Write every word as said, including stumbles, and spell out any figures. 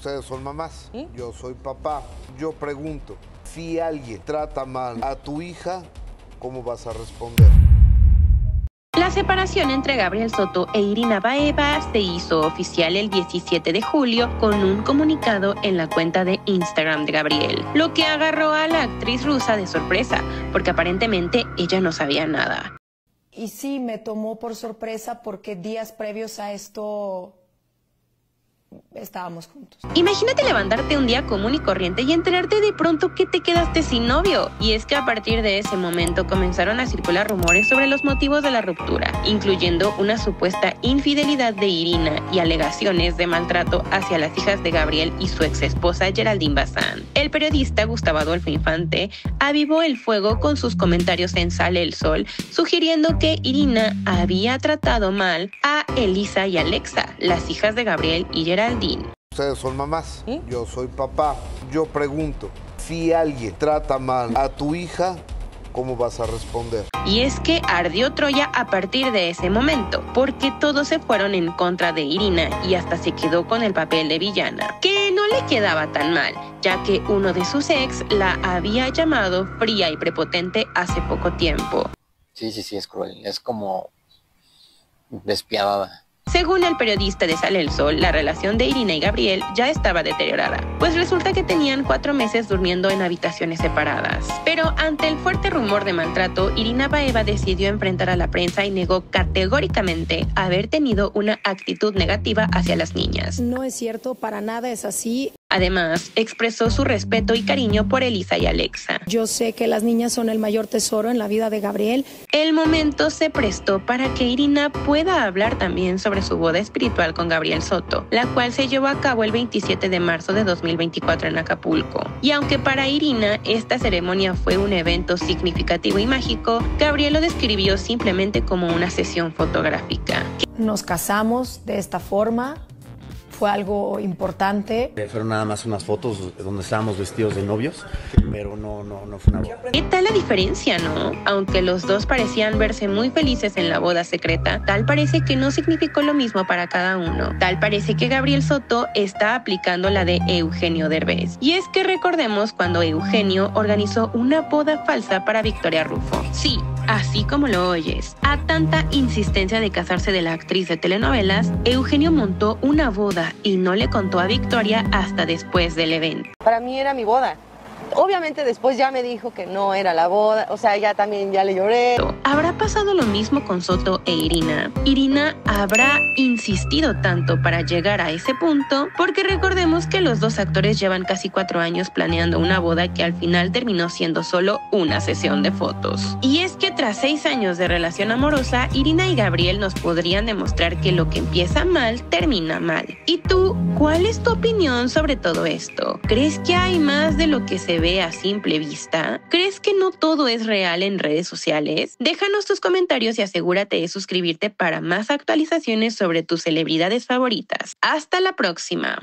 Ustedes son mamás, ¿Mm? Yo soy papá. Yo pregunto, si alguien trata mal a tu hija, ¿cómo vas a responder? La separación entre Gabriel Soto e Irina Baeva se hizo oficial el diecisiete de julio con un comunicado en la cuenta de Instagram de Gabriel, lo que agarró a la actriz rusa de sorpresa, porque aparentemente ella no sabía nada. Y sí, me tomó por sorpresa porque días previos a esto estábamos juntos. Imagínate levantarte un día común y corriente y enterarte de pronto que te quedaste sin novio. Y es que a partir de ese momento comenzaron a circular rumores sobre los motivos de la ruptura, incluyendo una supuesta infidelidad de Irina y alegaciones de maltrato hacia las hijas de Gabriel y su ex esposa Geraldine Bazán. El periodista Gustavo Adolfo Infante avivó el fuego con sus comentarios en Sale el Sol, sugiriendo que Irina había tratado mal a Elisa y Alexa, las hijas de Gabriel y Geraldine. Ustedes son mamás, ¿Mm? Yo soy papá. Yo pregunto, si alguien trata mal a tu hija, ¿cómo vas a responder? Y es que ardió Troya a partir de ese momento, porque todos se fueron en contra de Irina y hasta se quedó con el papel de villana, que no le quedaba tan mal, ya que uno de sus ex la había llamado fría y prepotente hace poco tiempo. Sí, sí, sí, es cruel, es como despiadada. Según el periodista de Sale el Sol, la relación de Irina y Gabriel ya estaba deteriorada, pues resulta que tenían cuatro meses durmiendo en habitaciones separadas. Pero ante el fuerte rumor de maltrato, Irina Baeva decidió enfrentar a la prensa y negó categóricamente haber tenido una actitud negativa hacia las niñas. No es cierto, para nada es así. Además, expresó su respeto y cariño por Elisa y Alexa. Yo sé que las niñas son el mayor tesoro en la vida de Gabriel. El momento se prestó para que Irina pueda hablar también sobre su boda espiritual con Gabriel Soto, la cual se llevó a cabo el veintisiete de marzo de dos mil veinticuatro en Acapulco. Y aunque para Irina esta ceremonia fue un evento significativo y mágico, Gabriel lo describió simplemente como una sesión fotográfica. Nos casamos de esta forma. Fue algo importante. Fueron nada más unas fotos donde estábamos vestidos de novios, pero no, no, no fue una boda. ¿Qué tal la diferencia, no? Aunque los dos parecían verse muy felices en la boda secreta, tal parece que no significó lo mismo para cada uno. Tal parece que Gabriel Soto está aplicando la de Eugenio Derbez. Y es que recordemos cuando Eugenio organizó una boda falsa para Victoria Ruffo. Sí, así como lo oyes. A tanta insistencia de casarse de la actriz de telenovelas, Eugenio montó una boda y no le contó a Victoria hasta después del evento. Para mí era mi boda. Obviamente después ya me dijo que no era la boda, o sea, ya también ya le lloré. ¿Habrá pasado lo mismo con Soto e Irina? Irina habrá insistido tanto para llegar a ese punto, porque recordemos que los dos actores llevan casi cuatro años planeando una boda que al final terminó siendo solo una sesión de fotos. Y es que tras seis años de relación amorosa, Irina y Gabriel nos podrían demostrar que lo que empieza mal, termina mal. ¿Y tú, cuál es tu opinión sobre todo esto? ¿Crees que hay más de lo que se ¿Se ve a simple vista? ¿Crees que no todo es real en redes sociales? Déjanos tus comentarios y asegúrate de suscribirte para más actualizaciones sobre tus celebridades favoritas. ¡Hasta la próxima!